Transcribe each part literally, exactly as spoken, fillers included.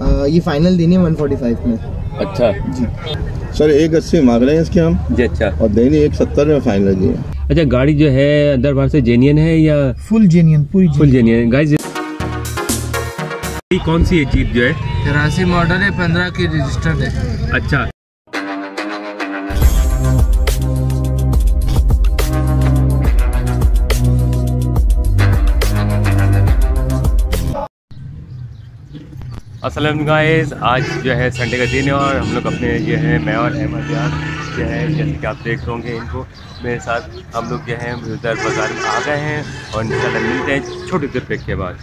आ, ये फाइनल देनी है एक सौ पैंतालीस में। अच्छा जी सर, एक अस्सी मांग रहे हैं इसके हम जी। अच्छा, और देनी एक सत्तर में फाइनल जी। अच्छा, गाड़ी जो है अंदर बाहर से जेन्युइन है या फुल जेन्युइन? पूरी फुल जेन्युइन। गाइस कौन सी है जीप जो है? कराची मॉडल है, पंद्रह की रजिस्टर्ड है। अच्छा, अस्सलाम गाइस, आज जो है संडे का दिन है और हम लोग अपने जो है मैं और अहमद यार जो है, जैसे कि आप देख रहे होंगे इनको, मेरे साथ हम लोग जो है मुजफ्फरपुर बाज़ार में आ गए हैं और इंशाल्लाह मिलते हैं छोटे से ब्रेक के बाद।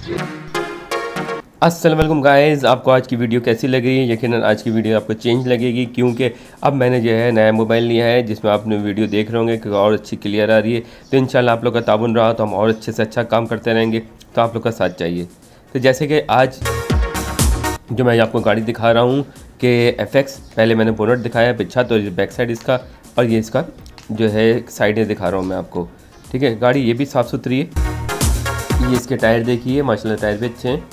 अस्सलाम वालेकुम गाइज़, आपको आज की वीडियो कैसी लगी? यकीनन आज की वीडियो आपको चेंज लगेगी क्योंकि अब मैंने जो है नया मोबाइल लिया है जिसमें आपने वीडियो देख रहे होंगे कि और अच्छी क्लियर आ रही है। तो इंशाल्लाह आप लोग का ताबुन रहा तो हम और अच्छे से अच्छा काम करते रहेंगे, तो आप लोग का साथ चाहिए। तो जैसे कि आज जो मैं आपको गाड़ी दिखा रहा हूँ कि एफ एक्स, पहले मैंने बोनट दिखाया पीछा, तो बैक साइड इसका और ये इसका जो है साइडें दिखा रहा हूँ मैं आपको, ठीक है। गाड़ी ये भी साफ़ सुथरी है, ये इसके टायर देखिए माशाल्लाह, टायर भी अच्छे हैं।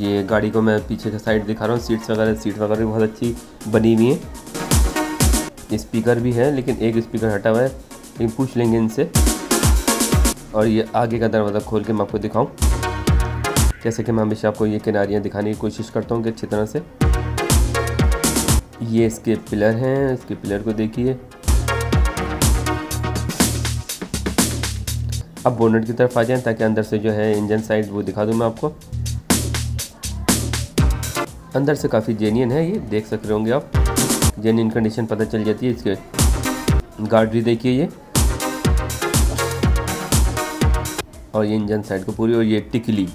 ये गाड़ी को मैं पीछे का साइड दिखा रहा हूँ, सीट्स वगैरह सीट वगैरह भी बहुत अच्छी बनी हुई है। स्पीकर भी है लेकिन एक स्पीकर हटा हुआ है, लेकिन पूछ लेंगे इनसे। और ये आगे का दरवाज़ा खोल के मैं आपको दिखाऊं, जैसे कि मैं हमेशा आपको ये किनारियाँ दिखाने की कोशिश करता हूँ कि अच्छी तरह से। ये इसके पिलर हैं, इसके पिलर को देखिए। अब बोनट की तरफ आ जाएँ ताकि अंदर से जो है इंजन साइड वो दिखा दूँ मैं आपको। अंदर से काफ़ी जेन्युइन है, ये देख सकते होंगे आप, जेन्युइन कंडीशन पता चल जाती है। इसके गार्ड भी देखिए ये, और ये इंजन साइड को पूरी, और ये टिकली।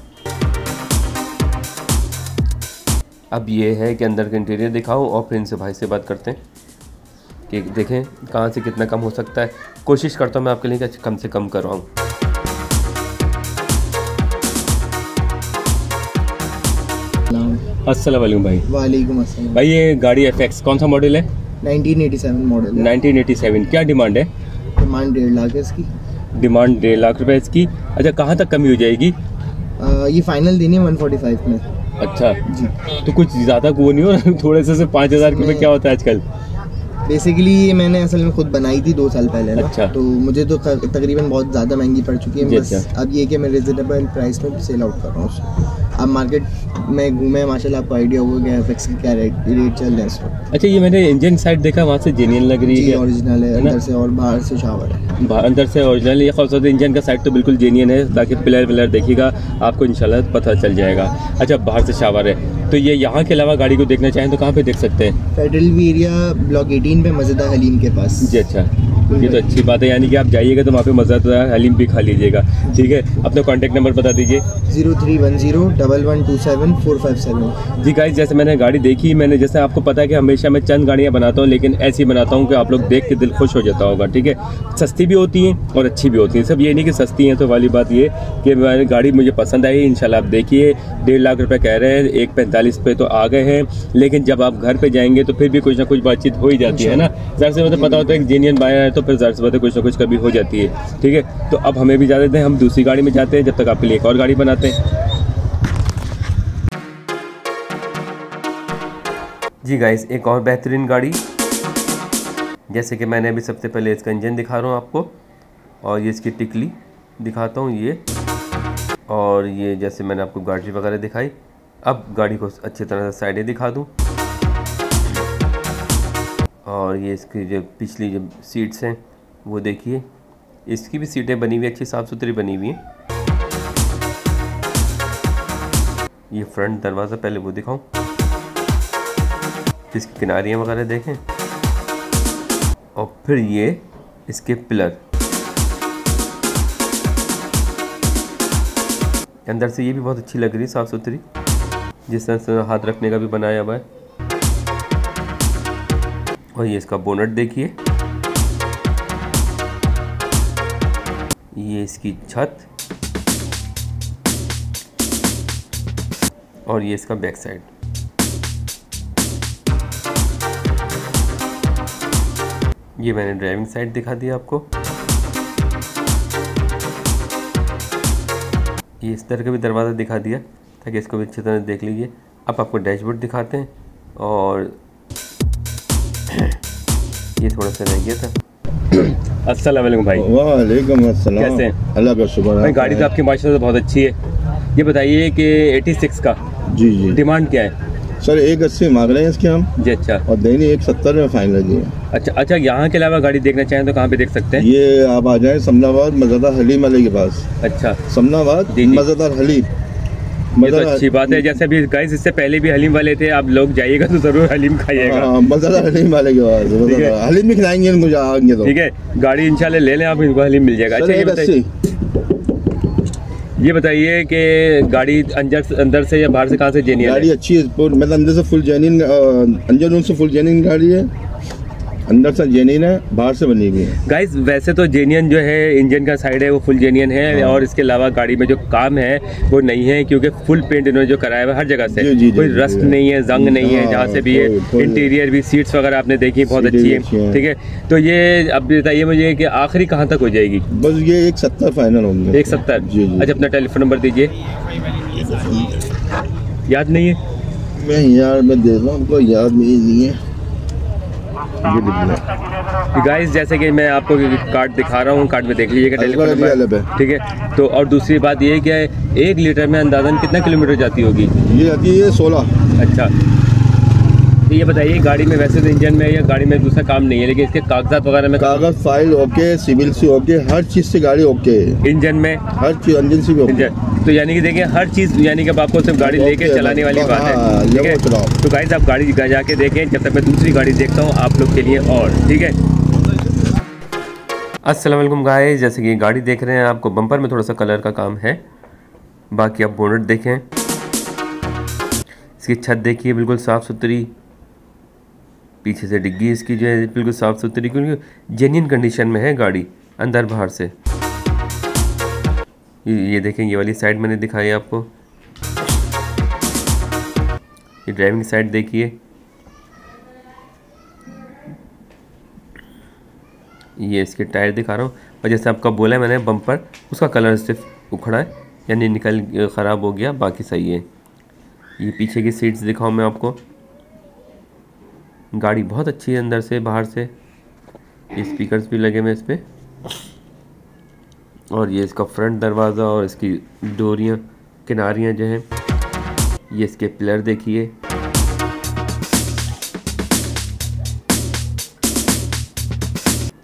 अब ये है कि अंदर का इंटीरियर दिखाऊं और फिर इनसे भाई से बात करते हैं कि देखें कहाँ से कितना कम हो सकता है। कोशिश करता हूँ मैं आपके लिए कि कम से कम करवाऊँ। अस्सलाम वालेकुम भाई। वालेकुम अस्सलाम भाई। ये गाड़ी एफ एक्स कौन सा मॉडल है? नाइनटीन एटी सेवन मॉडल है। Nineteen eighty seven. क्या डिमांड है? डिमांड डेढ़ लाख है इसकी। डिमांड डेढ़ लाख रुपए इसकी। अच्छा, कहाँ तक कमी हो जाएगी? आ, ये फाइनल देनी है एक सौ पैंतालीस में। अच्छा जी, तो कुछ ज़्यादा वो नहीं हो थोड़े से पाँच हज़ार रुपये क्या होता है आजकल? बेसिकली ये मैंने असल में खुद बनाई थी दो साल पहले ना। अच्छा। तो मुझे तो तकरीबन बहुत ज़्यादा महंगी पड़ चुकी है बस। अच्छा। अब ये कि मैं रिजनेबल प्राइस में सेल आउट कर रहा हूँ। अब मार्केट में घूमे माशाल्लाह, आपको आइडिया होगा कि एफ एक्स की क्या रेट रेट चल रहा है इसको। अच्छा, ये मैंने इंजन साइड देखा, वहाँ से जेन्युइन लग रही है, ओरिजिनल है अंदर से और बाहर से शावर है, अंदर से ओरिजिनल। ये खूबसूरत इंजन का साइड तो बिल्कुल जेन्युइन है, बाकी पिलर विलर देखिएगा आपको इंशाल्लाह पता चल जाएगा। अच्छा, बाहर से शावर है। तो ये यहाँ के अलावा गाड़ी को देखना चाहें तो कहाँ पर देख सकते हैं? Federal B Area block eighteen पे मज़ेदार हलीम के पास जी। अच्छा, ये तो अच्छी बात है, यानी कि आप जाइएगा तो वहाँ पे मज़ेदार हलीम भी खा लीजिएगा, ठीक है। अपना कॉन्टैक्ट नंबर बता दीजिए। Zero three one zero double one two seven four five seven. जी गाइस, जैसे मैंने गाड़ी देखी, मैंने जैसे आपको पता है कि हमेशा मैं चंद गाड़ियाँ बनाता हूँ लेकिन ऐसी बनाता हूँ कि आप लोग देख के दिल खुश हो जाता होगा, ठीक है। सस्ती भी होती हैं और अच्छी भी होती हैं, सब ये नहीं कि सस्ती हैं तो वाली बात। ये कि गाड़ी मुझे पसंद आई, इंशाल्लाह आप देखिए। डेढ़ लाख रुपये कह रहे हैं, एक पैंतालीस पे तो आ गए हैं, लेकिन जब आप घर पर जाएंगे तो फिर भी कुछ ना कुछ बातचीत हो ही जाती है ना। जैसे से मतलब पता होता है कि जेन्युइन बायर है तो फिर ज़ाहिर सी बात है कुछ ना कुछ कभी हो जाती है, ठीक है। तो अब हमें भी जा देते हैं, हम दूसरी गाड़ी में जाते हैं जब तक आपके लिए एक और गाड़ी बनाते हैं। जी गाइस, एक और बेहतरीन गाड़ी, जैसे कि मैंने अभी सबसे पहले इसका इंजन दिखा रहा हूँ आपको, और ये इसकी टिकली दिखाता हूँ ये, और ये जैसे मैंने आपको गाड़ी वगैरह दिखाई। अब गाड़ी को अच्छी तरह से साइडें दिखा दूँ, और ये इसकी जो पिछली जो सीट्स हैं वो देखिए, इसकी भी सीटें बनी हुई अच्छी साफ़ सुथरी बनी हुई हैं। ये फ्रंट दरवाज़ा पहले वो दिखाऊं, इसकी किनारियाँ वगैरह देखें, और फिर ये इसके पिलर। अंदर से ये भी बहुत अच्छी लग रही है, साफ़ सुथरी, जिस तरह से हाथ रखने का भी बनाया हुआ है। और ये इसका बोनट देखिए, ये इसकी छत, और ये इसका बैक साइड। ये मैंने ड्राइविंग साइड दिखा दी आपको। ये इस तरह का भी दरवाज़ा दिखा दिया ताकि इसको भी अच्छी तरह देख लीजिए। अब आपको डैशबोर्ड दिखाते हैं। और ये थोड़ा सा रह गया था। अस्सलाम वालेकुम भाई। वालेकुम अस्सलाम। कैसे हैं? अल्लाह का शुक्र है। गाड़ी तो आपकी माशाल्लाह बहुत अच्छी है। ये बताइए कि छियासी का जी जी डिमांड क्या है? सर एक अस्सी मांग रहे हैं इसके हम जी। अच्छा। और दैनी एक सत्तर में फाइनल जी। अच्छा अच्छा। यहाँ के अलावा गाड़ी देखना चाहें तो कहाँ पे देख सकते हैं? ये आप आ जाएं समनाबाद मज़दार हलीम वाले के पास। अच्छा। समनाबाद मज़दार हलीम। ये तो अच्छी बात है। जैसे अभी गाइस इससे पहले भी हलीम वाले थे, आप लोग जाइएगा तो जरूर हलीम खाइएगा। मज़दार हलीम वाले के पास हलीम भी खिलाएंगे मुझे आगे। ठीक है, गाड़ी इंशाल्लाह ले लें आप, इनको हलीम मिल जाएगा। अच्छा ये बताइए कि गाड़ी अंदर अंदर से या बाहर से कहाँ से जेन्युइन? गाड़ी अच्छी है, मतलब अंदर से फुल जेन्युइन, अंदर से फुल जेन्युइन गाड़ी है, अंदर से जेन्युइन है, बाहर से बनी हुई है। गाइस वैसे तो जेन्युइन जो है इंजन का साइड है वो फुल जेन्युइन है। हाँ। और इसके अलावा गाड़ी में जो काम है वो नहीं है, क्योंकि फुल पेंट इन्होंने जो कराया हुआ हर जगह से, कोई रस्ट नहीं है, जंग नहीं है जहाँ से भी है। इंटीरियर भी, सीट्स वगैरह आपने देखी बहुत अच्छी है। ठीक है, तो ये अब बताइए मुझे कि आखिरी कहाँ तक हो जाएगी? बस ये एक सत्तर फाइनल होंगे। एक सत्तर जी। अच्छा, अपना टेलीफोन नंबर दीजिए। याद नहीं है मैं यार, मैं देख रहा हूँ आपको याद नहीं है। गाइस जैसे कि मैं आपको कार्ड दिखा रहा हूँ, कार्ड में देख लीजिएगा टेलीफोन नंबर। ठीक है, तो और दूसरी बात ये है कि एक लीटर में अंदाजन कितना किलोमीटर जाती होगी? ये जाती है सोलह। अच्छा, तो ये बताइए गाड़ी में वैसे तो इंजन में या गाड़ी में दूसरा काम नहीं है, लेकिन इसके कागजात वगैरह में? कागज फाइल ओके, सिविल से ओके, हर चीज़ से गाड़ी ओके। इंजन में हर चीज, इंजन से भी ओके। तो यानी कि देखें हर चीज़, यानी कि अब आपको सिर्फ गाड़ी लेके चलाने वाली बात है। ठीक है, तो गाइस आप गाड़ी जाके देखें जब तक मैं दूसरी गाड़ी देखता हूँ आप लोग के लिए। और ठीक है, अस्सलाम वालेकुम गाइस। जैसे कि गाड़ी देख रहे हैं, आपको बम्पर में थोड़ा सा कलर का काम है, बाकी आप बोनट देखें, इसकी छत देखिए बिल्कुल साफ़ सुथरी, पीछे से डिग्गी इसकी जो है बिल्कुल साफ़ सुथरी, क्योंकि जेन्युइन कंडीशन में है गाड़ी अंदर बाहर से। ये देखें, ये वाली साइड मैंने दिखाई आपको, ये ड्राइविंग साइड देखिए, ये इसके टायर दिखा रहा हूँ। और जैसे आपका बोला है मैंने बम्पर, उसका कलर सिर्फ उखड़ा है यानी निकल ख़राब हो गया, बाकी सही है। ये पीछे की सीट्स दिखाऊँ मैं आपको, गाड़ी बहुत अच्छी है अंदर से बाहर से। स्पीकर्स भी लगे हुए इस पर, और ये इसका फ्रंट दरवाज़ा और इसकी डोरियाँ किनारियाँ जो हैं, ये इसके पिलर देखिए,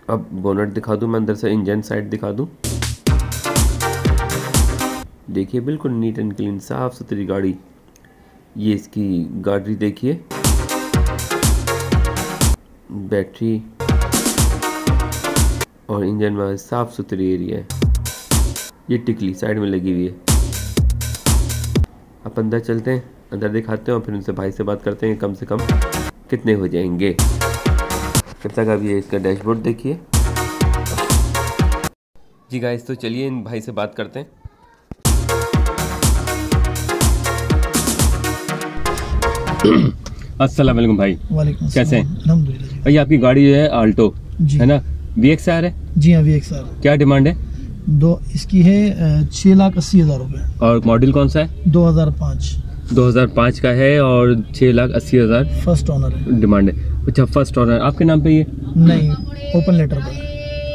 अब बोनट दिखा दूँ मैं अंदर से, इंजन साइड दिखा दूँ। देखिए बिल्कुल नीट एंड क्लीन साफ़ सुथरी गाड़ी। ये इसकी गाड़ी देखिए, बैटरी और इंजन में साफ़ सुथरी एरिया है। ये टिकली साइड में लगी हुई है। अब अंदर चलते हैं, अंदर दिखाते हैं और फिर उनसे भाई से बात करते हैं कम से कम कितने हो जाएंगे। तब तक आप ये इसका डैशबोर्ड देखिए जी। गाइस तो चलिए इन भाई से बात करते हैं। अस्सलाम वालेकुम भाई। वालेकुम कैसे हैं? अल्हम्दुलिल्लाह। भाई आपकी गाड़ी जो है आल्टो है ना, वी एक्स आर है? जी हाँ, वी एक्स आर। क्या डिमांड है? दो इसकी है छः लाख अस्सी हज़ार रुपये। और मॉडल कौन सा है? दो हज़ार पाँच। दो हज़ार पाँच का है और छः लाख अस्सी हज़ार फर्स्ट ऑनर है डिमांड है। अच्छा फर्स्ट ऑनर आपके नाम पे? ये नहीं, ओपन लेटर पे।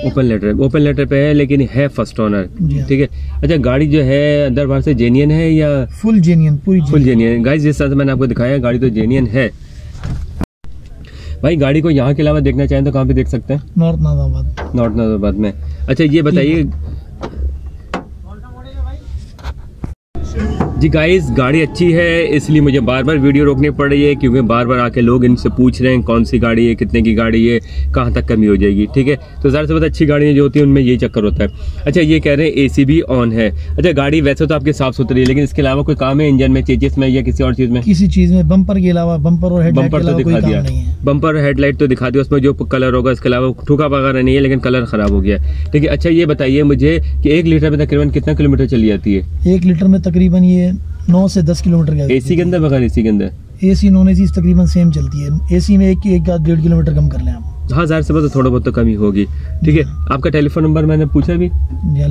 ओपन लेटर ओपन लेटर पे है लेकिन है फर्स्ट ऑनर। ठीक है। अच्छा गाड़ी जो है अंदर बाहर से जेन्युइन है या फुल जेन्युइन? पूरी फुल जेन्युइन। गाइस जिस तरह से मैंने आपको दिखाया गाड़ी तो जेन्युइन है। भाई गाड़ी को यहाँ के अलावा देखना चाहें तो कहाँ पे देख सकते हैं? नॉर्थ नाज़ाबाद। नॉर्थ नाज़ाबाद में। अच्छा ये बताइए जी गाइस, गाड़ी अच्छी है इसलिए मुझे बार बार वीडियो रोकनी पड़ रही है, क्योंकि बार बार आके लोग इनसे पूछ रहे हैं कौन सी गाड़ी है, कितने की गाड़ी है, कहाँ तक कमी हो जाएगी। ठीक है, तो ज़्यादा से ज़्यादा अच्छी गाड़ियाँ जो होती हैं उनमें यही चक्कर होता है। अच्छा ये कह रहे हैं एसी भी ऑन है। अच्छा गाड़ी वैसे तो आपकी साफ़ सुथरी है, लेकिन इसके अलावा कोई काम है इंजन में, चेंजेस में या किसी और चीज़ में? किसी चीज़ में, बम्पर के अलावा। बम्पर और हेडलाइट? बम्पर तो दिखा दिया, बम्पर और हेडलाइट तो दिखा दिया, उसमें जो कलर होगा। इसके अलावा ठुका वगैरह नहीं है, लेकिन कलर ख़राब हो गया। ठीक है। अच्छा ये बताइए मुझे कि एक लीटर में तकरीबन कितना किलोमीटर चली जाती है? एक लीटर में तकरीबन ये नौ से दस किलोमीटर गया। एसी के अंदर? बगैर एसी के अंदर। एसी नॉन एसी तकरीबन सेम चलती है। एसी में एक एक डेढ़ किलोमीटर कम कर लें आप। हाँ ज़ाहिर से बस थोड़ा बहुत तो कमी होगी। ठीक है, आपका टेलीफोन नंबर मैंने पूछा भी,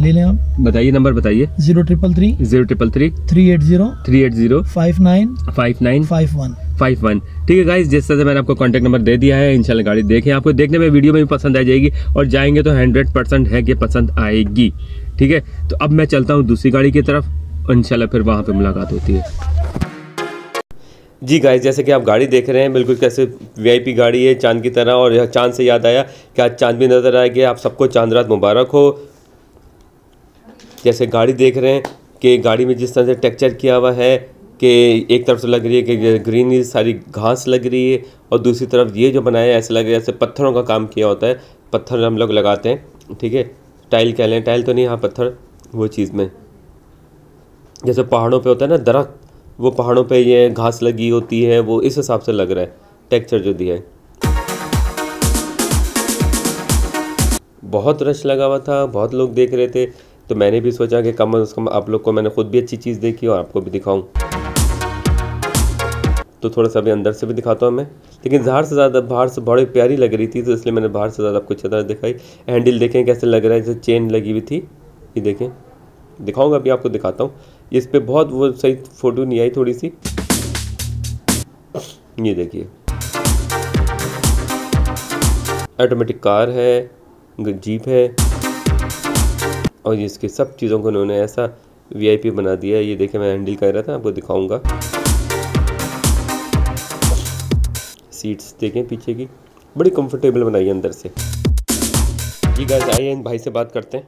ले लें आप, बताइए नंबर बताइए। Zero triple three zero triple three three eight zero three eight zero five nine five nine five one five one ठीक है गाइस, जिस तरह से मैंने आपको कांटेक्ट नंबर दे दिया है। इंशाल्लाह गाड़ी देखें, आपको देखने में वीडियो में भी पसंद आ जाएगी और जाएंगे तो हंड्रेड परसेंट है कि पसंद आएगी। ठीक है, तो अब मैं चलता हूँ दूसरी गाड़ी की तरफ, इंशाल्लाह फिर वहाँ पर मुलाकात होती है। जी गाइस, जैसे कि आप गाड़ी देख रहे हैं, बिल्कुल कैसे वीआईपी गाड़ी है, चांद की तरह। और यह चांद से याद आया कि आज चांद भी नज़र आएगी। आप सबको चांद रात मुबारक हो। जैसे गाड़ी देख रहे हैं कि गाड़ी में जिस तरह से टेक्सचर किया हुआ है कि एक तरफ से लग रही है कि ग्रीनरी सारी घास लग रही है और दूसरी तरफ ये जो बनाया है ऐसे लग रहा है जैसे पत्थरों का काम किया होता है। पत्थर हम लोग लगाते हैं, ठीक है, टाइल कह लें, टाइल तो नहीं, हाँ पत्थर वो चीज़ में जैसे पहाड़ों पर होता है ना दरख्त, वो पहाड़ों पे ये घास लगी होती है, वो इस हिसाब से लग रहा है टेक्सचर जो दिया है। बहुत रश लगा हुआ था, बहुत लोग देख रहे थे, तो मैंने भी सोचा कि कम अज़ कम आप लोग को मैंने ख़ुद भी अच्छी चीज़ देखी और आपको भी दिखाऊं। तो थोड़ा सा भी अंदर से भी दिखाता हूँ मैं, लेकिन बाहर से ज़्यादा बाहर से बड़ी प्यारी लग रही थी तो इसलिए मैंने बाहर से ज़्यादा आपको अच्छी तरह दिखाई। हैंडल देखें कैसे लग रहा है, जैसे चेन लगी हुई थी, ये देखें, दिखाऊँगा अभी आपको, दिखाता हूँ। इस पे बहुत वो सही फ़ोटो नहीं आई, थोड़ी सी ये देखिए। ऑटोमेटिक कार है, जीप है और इसके सब चीज़ों को उन्होंने ऐसा वीआईपी बना दिया है। ये देखिए, मैं हैंडल कर रहा था, आपको दिखाऊंगा। सीट्स देखें पीछे की, बड़ी कंफर्टेबल बनाई है अंदर से। ठीक है, आइए इन भाई से बात करते हैं।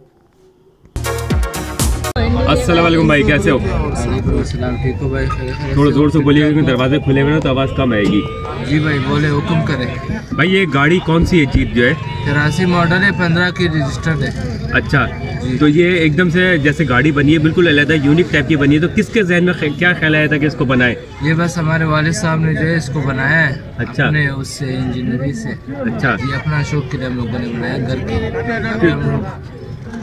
अस्सलाम वालेकुम भाई, कैसे हो? ठीक हो भाई? थोड़ा ज़ोर से बोलिए क्योंकि दरवाजे खुले हुए हैं तो आवाज़ कम आएगी। जी भाई बोले, हुक्म करें भाई। ये गाड़ी कौन सी है? जीप जो है तिरासी मॉडल है, पंद्रह की रजिस्टर्ड है। अच्छा, तो ये एकदम से जैसे गाड़ी बनी है बिल्कुल अलग यूनिक टाइप की बनी है, तो किसके जहन में क्या ख्याल आया था कि इसको बनाए? ये बस हमारे वालिद साहब ने जो है इसको बनाया है। अच्छा, अपने उससे इंजीनियरिंग से। अच्छा, ये अपना शौक के लिए हम लोगों ने बनाया घर के।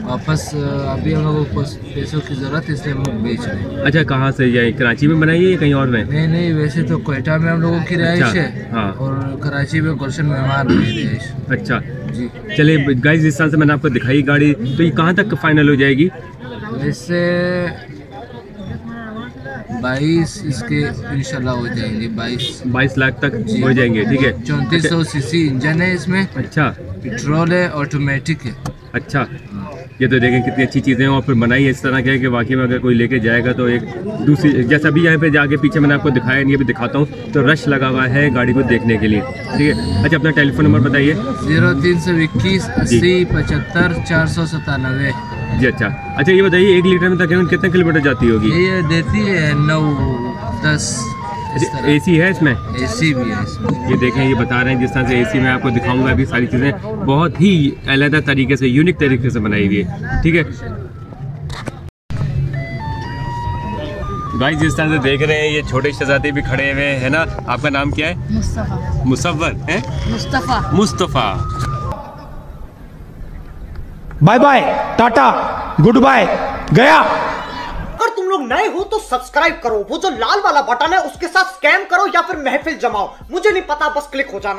वापस अभी हम लोगों को पैसों की ज़रूरत है इसलिए हम लोग बेच रहे हैं। अच्छा, कहाँ से ये कराची में बनाई है या कहीं और में? नहीं नहीं, वैसे तो कोयटा में हम लोगों की रिहाइश। अच्छा, है हाँ। और कराची में गुलशन मेहमान में रिहाइश। अच्छा जी, चलिए गाइस, जिस तरह से मैंने आपको दिखाई गाड़ी, तो ये कहाँ तक फाइनल हो जाएगी? वैसे बाईस इसके इंशाल्लाह हो जाएंगे, बाईस बाईस लाख तक हो जाएंगे। ठीक है, चौंतीस सौ सी सी इंजन है इसमें। अच्छा, पेट्रोल है, ऑटोमेटिक है। अच्छा, ये तो देखें कितनी अच्छी चीज़ें हैं और फिर बनाई है इस तरह के कि वाकई में अगर कोई लेके जाएगा तो एक दूसरी, जैसा अभी यहाँ पे जाके पीछे मैंने आपको दिखाया, ये भी दिखाता हूँ, तो रश लगा हुआ है गाड़ी को देखने के लिए। ठीक है, अच्छा अपना टेलीफोन नंबर बताइए। जीरो तीन सौ इक्कीस अस्सी पचहत्तर चार सौ सतानवे। जी अच्छा, अच्छा ये बताइए एक लीटर में तकरीबन कितने किलोमीटर जाती होगी? ये देती है नौ दस। एसी है इसमें? एसी भी है इसमें। ये देखें, ये बता रहे हैं जिस तरह से एसी में आपको दिखाऊंगा अभी सारी चीज़ें, बहुत ही अलग तरीके से यूनिक तरीके से बनाई हुई है। ठीक है भाई, जिस तरह से देख रहे हैं ये छोटे शहजादे भी खड़े हुए हैं ना। आपका नाम क्या है? मुस्तफ़ा। मुसव्वर है? Mustafa. Mustafa, bye bye, tata, good bye, गया। अगर तुम लोग नए हो तो सब्सक्राइब करो, वो जो लाल वाला बटन है उसके साथ स्कैम करो या फिर महफिल जमाओ, मुझे नहीं पता, बस क्लिक हो जाना।